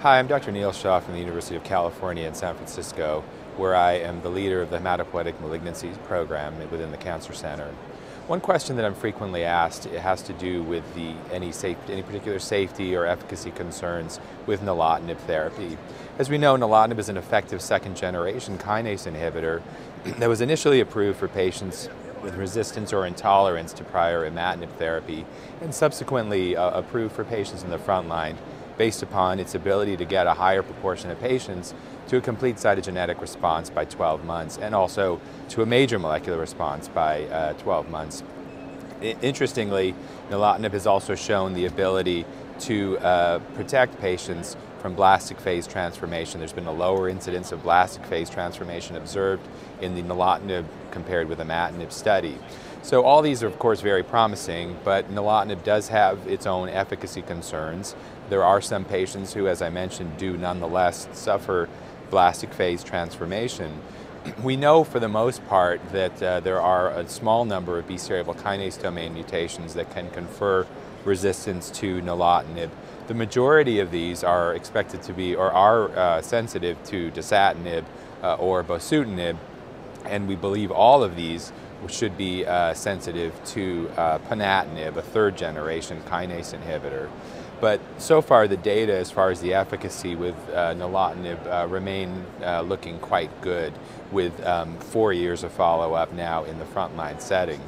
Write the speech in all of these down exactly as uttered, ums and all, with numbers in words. Hi, I'm Doctor Neil Shah from the University of California in San Francisco, where I am the leader of the hematopoietic malignancies program within the Cancer Center. One question that I'm frequently asked, it has to do with the, any, safe, any particular safety or efficacy concerns with nilotinib therapy. As we know, nilotinib is an effective second-generation kinase inhibitor that was initially approved for patients with resistance or intolerance to prior imatinib therapy, and subsequently uh, approved for patients in the front line, based upon its ability to get a higher proportion of patients to a complete cytogenetic response by twelve months, and also to a major molecular response by uh, twelve months. I interestingly, nilotinib has also shown the ability to uh, protect patients from blastic phase transformation. There's been a lower incidence of blastic phase transformation observed in the nilotinib compared with imatinib study. So all these are, of course, very promising, but nilotinib does have its own efficacy concerns. There are some patients who, as I mentioned, do nonetheless suffer blastic phase transformation. We know, for the most part, that uh, there are a small number of B C R A B L kinase domain mutations that can confer resistance to nilotinib. The majority of these are expected to be, or are uh, sensitive to dasatinib uh, or bosutinib, and we believe all of these should be uh, sensitive to uh, ponatinib, a third-generation kinase inhibitor. But so far, the data as far as the efficacy with uh, nilotinib uh, remain uh, looking quite good, with um, four years of follow-up now in the frontline setting.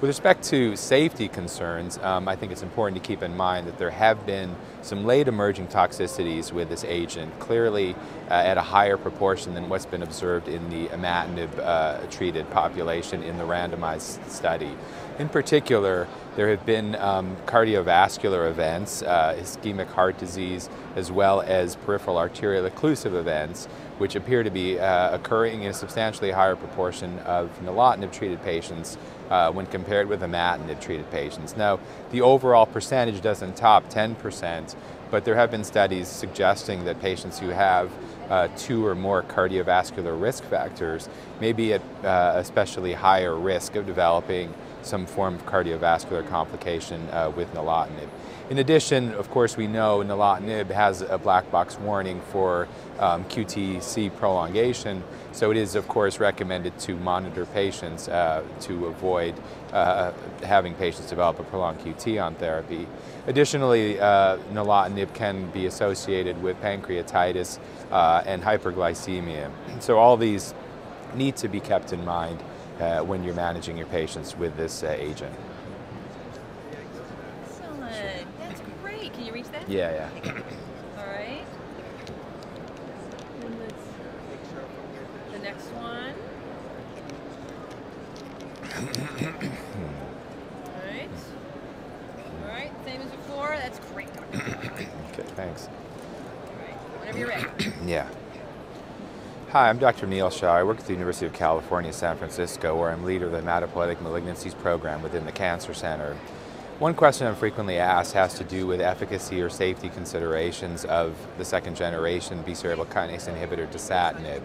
With respect to safety concerns, um, I think it's important to keep in mind that there have been some late emerging toxicities with this agent, clearly uh, at a higher proportion than what's been observed in the imatinib-treated uh, population in the randomized study. In particular, there have been um, cardiovascular events, uh, ischemic heart disease, as well as peripheral arterial occlusive events, which appear to be uh, occurring in a substantially higher proportion of nilotinib-treated patients uh, when compared with imatinib-treated patients. Now, the overall percentage doesn't top ten percent, but there have been studies suggesting that patients who have uh, two or more cardiovascular risk factors may be at uh, especially higher risk of developing some form of cardiovascular complication uh, with nilotinib. In addition, of course, we know nilotinib has a black box warning for um, Q T C prolongation, so it is, of course, recommended to monitor patients uh, to avoid uh, having patients develop a prolonged Q T on therapy. Additionally, uh, nilotinib can be associated with pancreatitis uh, and hyperglycemia. So all these need to be kept in mind Uh, when you're managing your patients with this uh, agent. Excellent. Sure. That's great. Can you reach that? Yeah, yeah. All right. And let's, the next one. All right. All right. Same as before. That's great. Okay, thanks. All right. Whenever you're ready. Yeah. Hi, I'm Doctor Neil Shah. I work at the University of California, San Francisco, where I'm leader of the hematopoietic malignancies program within the Cancer Center. One question I'm frequently asked has to do with efficacy or safety considerations of the second-generation B C R A B L kinase inhibitor dasatinib.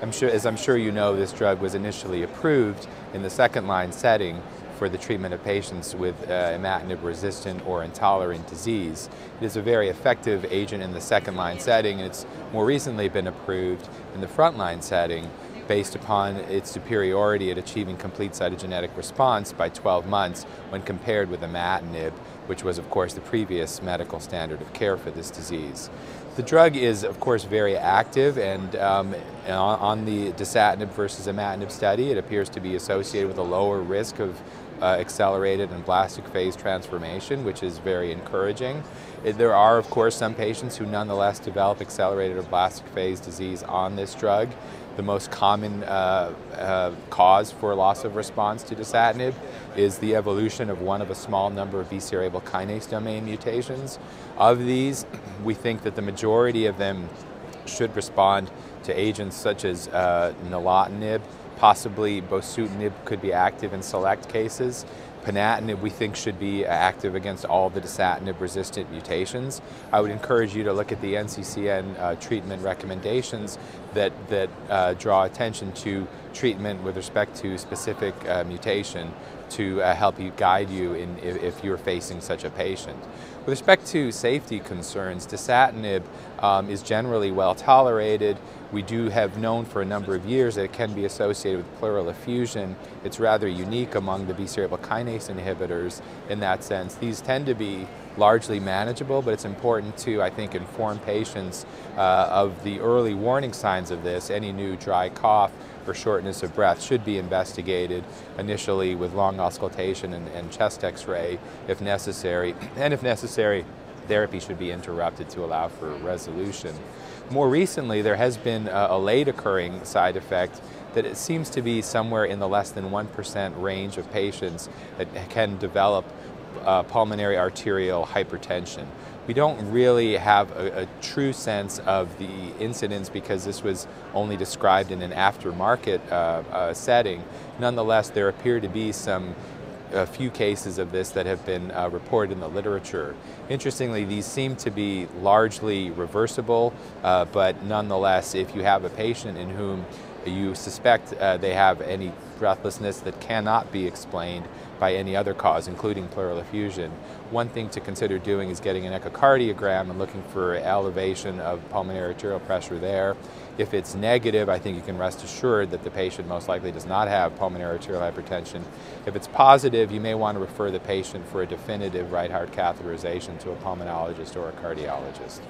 I'm sure, as I'm sure you know, this drug was initially approved in the second-line setting for the treatment of patients with uh, imatinib-resistant or intolerant disease. It is a very effective agent in the second-line setting, and it's more recently been approved in the front-line setting based upon its superiority at achieving complete cytogenetic response by twelve months when compared with imatinib, which was, of course, the previous medical standard of care for this disease. The drug is, of course, very active, and um, on the dasatinib versus imatinib study, it appears to be associated with a lower risk of Uh, accelerated and blastic phase transformation, which is very encouraging. There are, of course, some patients who nonetheless develop accelerated or blastic phase disease on this drug. The most common uh, uh, cause for loss of response to dasatinib is the evolution of one of a small number of B C R A B L kinase domain mutations. Of these, we think that the majority of them should respond to agents such as uh, nilotinib. Possibly bosutinib could be active in select cases. Ponatinib, we think, should be active against all the dasatinib-resistant mutations. I would encourage you to look at the N C C N uh, treatment recommendations that, that uh, draw attention to treatment with respect to specific uh, mutation to uh, help you guide you in, if, if you're facing such a patient. With respect to safety concerns, dasatinib um, is generally well tolerated. We do have known for a number of years that it can be associated with pleural effusion. It's rather unique among the B C R A B L kinase inhibitors in that sense. These tend to be largely manageable, but it's important to, I think, inform patients uh, of the early warning signs of this. Any new dry cough or shortness of breath should be investigated initially with lung auscultation and, and chest x-ray if necessary, and if necessary, therapy should be interrupted to allow for resolution. More recently, there has been a, a late occurring side effect that it seems to be somewhere in the less than one percent range of patients that can develop Uh, pulmonary arterial hypertension. We don't really have a, a true sense of the incidence because this was only described in an aftermarket uh, uh, setting. Nonetheless, there appear to be some a few cases of this that have been uh, reported in the literature. Interestingly, these seem to be largely reversible, uh, but nonetheless, if you have a patient in whom you suspect uh, they have any breathlessness that cannot be explained by any other cause, including pleural effusion, one thing to consider doing is getting an echocardiogram and looking for elevation of pulmonary arterial pressure there. If it's negative, I think you can rest assured that the patient most likely does not have pulmonary arterial hypertension. If it's positive, you may want to refer the patient for a definitive right heart catheterization to a pulmonologist or a cardiologist.